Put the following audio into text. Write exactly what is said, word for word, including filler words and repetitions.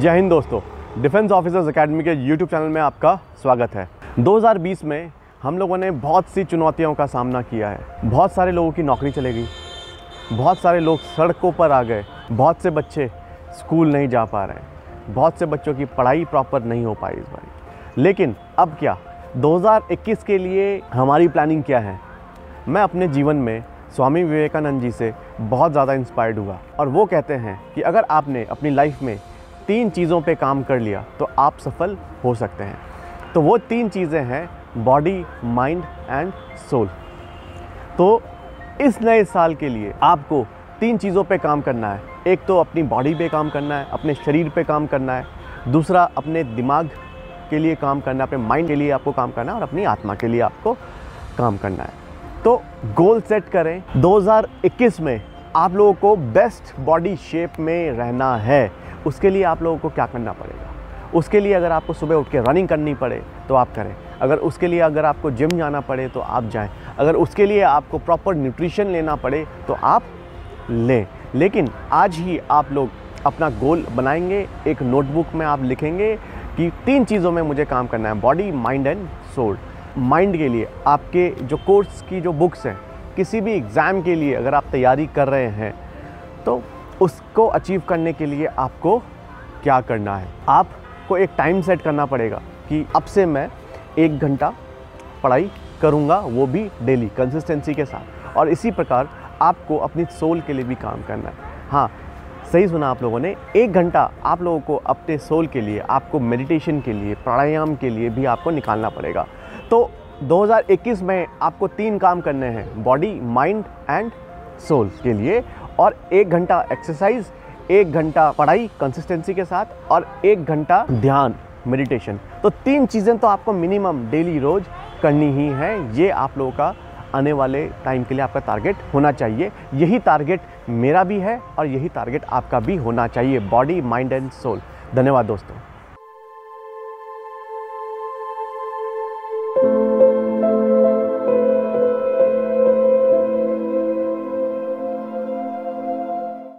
जय हिंद दोस्तों, defence officers academy के यूट्यूब चैनल में आपका स्वागत है। दो हज़ार बीस में हम लोगों ने बहुत सी चुनौतियों का सामना किया है। बहुत सारे लोगों की नौकरी चले गई, बहुत सारे लोग सड़कों पर आ गए, बहुत से बच्चे स्कूल नहीं जा पा रहे हैं, बहुत से बच्चों की पढ़ाई प्रॉपर नहीं हो पाई इस बार। लेकिन अब क्या, दो हज़ार इक्कीस के लिए हमारी प्लानिंग क्या है? मैं अपने जीवन में स्वामी विवेकानंद जी से बहुत ज़्यादा इंस्पायर्ड हुआ और वो कहते हैं कि अगर आपने अपनी लाइफ में तीन चीज़ों पे काम कर लिया तो आप सफल हो सकते हैं। तो वो तीन चीज़ें हैं बॉडी, माइंड एंड सोल। तो इस नए साल के लिए आपको तीन चीज़ों पे काम करना है। एक तो अपनी बॉडी पे काम करना है, अपने शरीर पे काम करना है। दूसरा, अपने दिमाग के लिए काम करना, अपने माइंड के लिए आपको काम करना है और अपनी आत्मा के लिए आपको काम करना है। तो गोल सेट करें। दो हज़ार इक्कीस में आप लोगों को बेस्ट बॉडी शेप में रहना है। उसके लिए आप लोगों को क्या करना पड़ेगा? उसके लिए अगर आपको सुबह उठ के रनिंग करनी पड़े तो आप करें। अगर उसके लिए अगर आपको जिम जाना पड़े तो आप जाएं। अगर उसके लिए आपको प्रॉपर न्यूट्रिशन लेना पड़े तो आप लें। लेकिन आज ही आप लोग अपना गोल बनाएंगे, एक नोटबुक में आप लिखेंगे कि तीन चीज़ों में मुझे काम करना है, body, mind and soul. Mind के लिए आपके जो कोर्स की जो बुक्स हैं, किसी भी एग्ज़ाम के लिए अगर आप तैयारी कर रहे हैं तो उसको अचीव करने के लिए आपको क्या करना है? आपको एक टाइम सेट करना पड़ेगा कि अब से मैं एक घंटा पढ़ाई करूँगा, वो भी डेली कंसिस्टेंसी के साथ। और इसी प्रकार आपको अपनी सोल के लिए भी काम करना है। हाँ, सही सुना आप लोगों ने, एक घंटा आप लोगों को अपने सोल के लिए, आपको मेडिटेशन के लिए, प्राणायाम के लिए भी आपको निकालना पड़ेगा। तो दो हज़ार इक्कीस में आपको तीन काम करने हैं, बॉडी, माइंड एंड सोल के लिए। और एक घंटा एक्सरसाइज, एक घंटा पढ़ाई कंसिस्टेंसी के साथ और एक घंटा ध्यान, मेडिटेशन। तो तीन चीज़ें तो आपको मिनिमम डेली रोज़ करनी ही है। ये आप लोगों का आने वाले टाइम के लिए आपका टारगेट होना चाहिए। यही टारगेट मेरा भी है और यही टारगेट आपका भी होना चाहिए, बॉडी, माइंड एंड सोल। धन्यवाद दोस्तों।